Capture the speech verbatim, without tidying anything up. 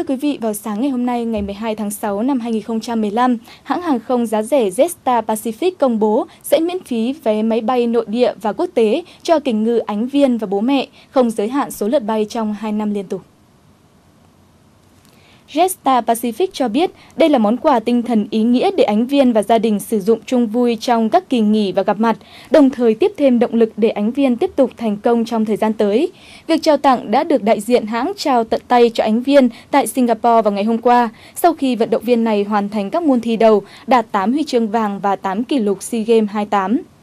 Thưa quý vị, vào sáng ngày hôm nay, ngày mười hai tháng sáu năm hai nghìn không trăm mười lăm, hãng hàng không giá rẻ Jetstar Pacific công bố sẽ miễn phí vé máy bay nội địa và quốc tế cho kình ngư ánh viên và bố mẹ, không giới hạn số lượt bay trong hai năm liên tục. Jetstar Pacific cho biết đây là món quà tinh thần ý nghĩa để ánh viên và gia đình sử dụng chung vui trong các kỳ nghỉ và gặp mặt, đồng thời tiếp thêm động lực để ánh viên tiếp tục thành công trong thời gian tới. Việc trao tặng đã được đại diện hãng trao tận tay cho ánh viên tại Singapore vào ngày hôm qua, sau khi vận động viên này hoàn thành các môn thi đầu, đạt tám huy chương vàng và tám kỷ lục SEA Games hai mươi tám.